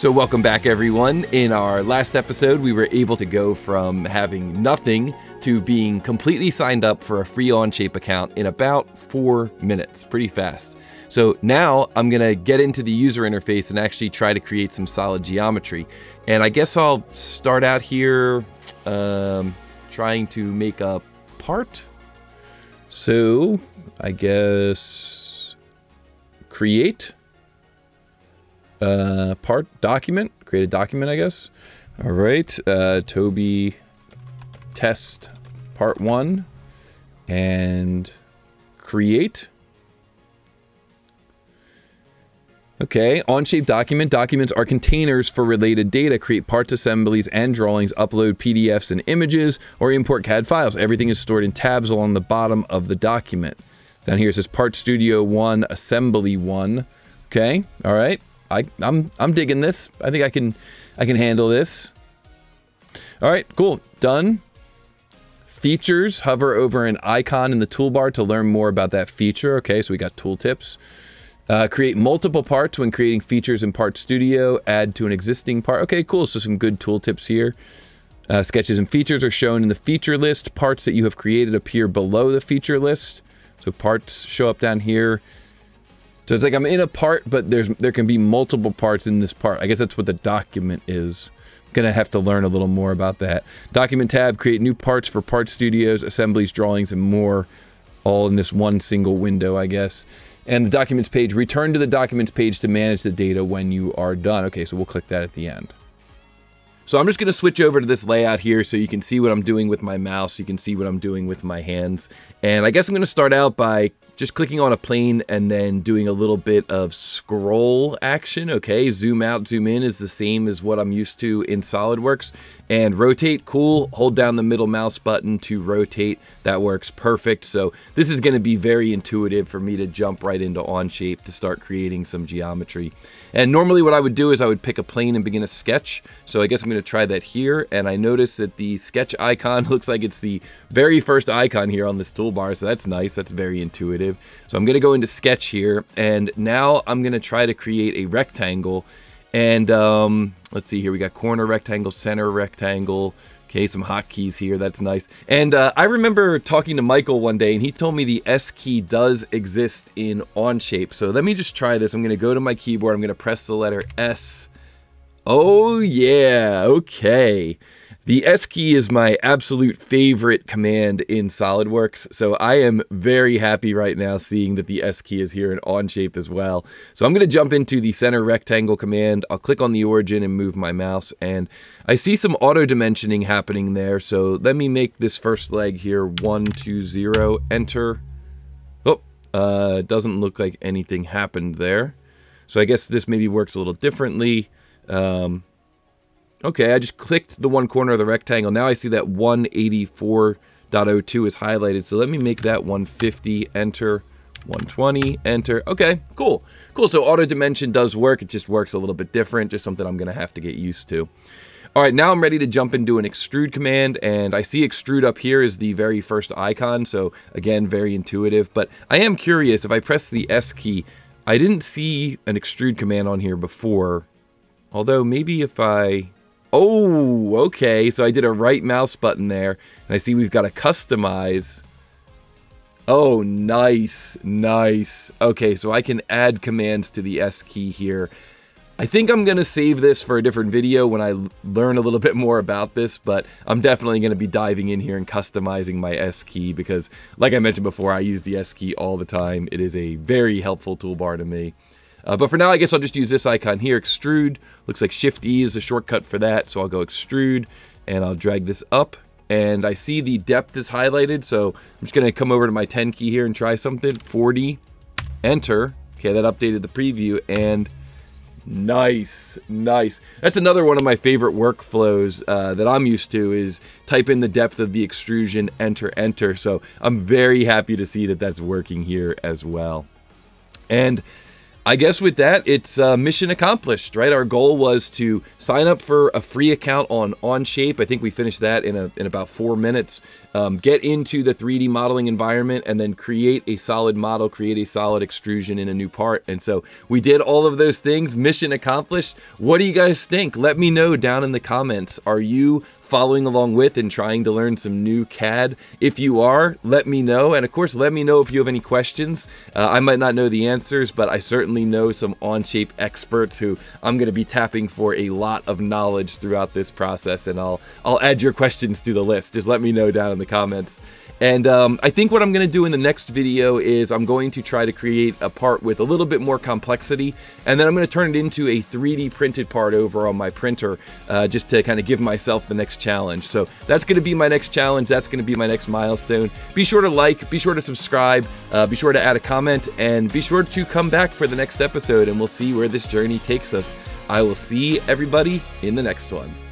So welcome back, everyone. In our last episode, we were able to go from having nothing to being completely signed up for a free Onshape account in about 4 minutes, pretty fast. So now I'm gonna get into the user interface and actually try to create some solid geometry. And I guess I'll start out here trying to make a part. So I guess create part document, create a document, I guess. All right, Toby test part one and create. Okay, Onshape document. Documents are containers for related data. Create parts, assemblies, and drawings. Upload PDFs and images, or import CAD files. Everything is stored in tabs along the bottom of the document. Down here it says Part Studio 1, Assembly 1. Okay, all right. I'm digging this. I think I can handle this. All right, cool. Done. Features. Hover over an icon in the toolbar to learn more about that feature. Okay, so we got tooltips. Create multiple parts when creating features in Part Studio. Add to an existing part. Okay, cool. So some good tool tips here. Sketches and features are shown in the feature list. Parts that you have created appear below the feature list. So parts show up down here. So it's like I'm in a part, but there can be multiple parts in this part. I guess that's what the document is. I'm gonna have to learn a little more about that. Document tab. Create new parts for Part Studios, assemblies, drawings, and more. All in this one single window, I guess. And the documents page, return to the documents page to manage the data when you are done. Okay, so we'll click that at the end. So I'm just gonna switch over to this layout here so you can see what I'm doing with my mouse, you can see what I'm doing with my hands. And I guess I'm gonna start out by just clicking on a plane and then doing a little bit of scroll action. Okay, zoom out, zoom in is the same as what I'm used to in SolidWorks. And rotate, cool, hold down the middle mouse button to rotate. That works perfect. So this is gonna be very intuitive for me to jump right into Onshape to start creating some geometry. And normally what I would do is I would pick a plane and begin a sketch. So I guess I'm gonna try that here. And I notice that the sketch icon looks like it's the very first icon here on this toolbar. So that's nice, that's very intuitive. So I'm gonna go into sketch here. And now I'm gonna try to create a rectangle. And let's see here, we got corner rectangle, center rectangle. Okay, some hotkeys here, that's nice. And I remember talking to Michael one day and he told me the S key does exist in Onshape. So let me just try this. I'm gonna go to my keyboard, I'm gonna press the letter S. Oh yeah, okay. The S key is my absolute favorite command in SolidWorks, so I am very happy right now seeing that the S key is here in Onshape as well. So I'm going to jump into the center rectangle command. I'll click on the origin and move my mouse, and I see some auto dimensioning happening there, so let me make this first leg here 1, 2, 0, enter. Oh, doesn't look like anything happened there. So I guess this maybe works a little differently. Okay, I just clicked the one corner of the rectangle. Now I see that 184.02 is highlighted. So let me make that 150, enter, 120, enter. Okay, cool. Cool, so auto dimension does work. It just works a little bit different, just something I'm gonna have to get used to. All right, now I'm ready to jump into an extrude command, and I see extrude up here is the very first icon. So again, very intuitive, but I am curious, if I press the S key, I didn't see an extrude command on here before. Although maybe if I... Oh, okay, so I did a right mouse button there, and I see we've got to customize. Oh, nice, nice. Okay, so I can add commands to the S key here. I think I'm gonna save this for a different video when I learn a little bit more about this, but I'm definitely gonna be diving in here and customizing my S key because, like I mentioned before, I use the S key all the time. It is a very helpful toolbar to me. But for now, I guess I'll just use this icon here, extrude. Looks like Shift-E is a shortcut for that, so I'll go extrude, and I'll drag this up. And I see the depth is highlighted, so I'm just gonna come over to my 10 key here and try something, 40, enter. Okay, that updated the preview, and nice, nice. That's another one of my favorite workflows that I'm used to is type in the depth of the extrusion, enter, enter. So I'm very happy to see that that's working here as well. And I guess with that, it's mission accomplished, right? Our goal was to sign up for a free account on Onshape. I think we finished that in about 4 minutes. Get into the 3D modeling environment and then create a solid model, create a solid extrusion in a new part. And so we did all of those things, mission accomplished. What do you guys think? Let me know down in the comments. Are you following along with and trying to learn some new CAD? If you are, let me know. And of course, let me know if you have any questions. I might not know the answers, but I certainly know some Onshape experts who I'm going to be tapping for a lot of knowledge throughout this process. And I'll add your questions to the list. Just let me know down in the comments. And I think what I'm going to do in the next video is I'm going to try to create a part with a little bit more complexity, and then I'm going to turn it into a 3D printed part over on my printer just to kind of give myself the next challenge. So that's going to be my next challenge. That's going to be my next milestone. Be sure to like, be sure to subscribe, be sure to add a comment, and be sure to come back for the next episode, and we'll see where this journey takes us. I will see everybody in the next one.